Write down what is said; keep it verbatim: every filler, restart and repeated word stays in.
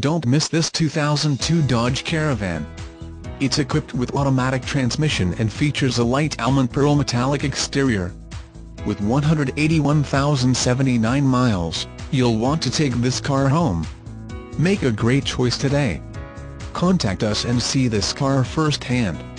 Don't miss this two thousand two Dodge Caravan. It's equipped with automatic transmission and features a light almond pearl metallic exterior. With one hundred eighty-one thousand seventy-nine miles, you'll want to take this car home. Make a great choice today. Contact us and see this car firsthand.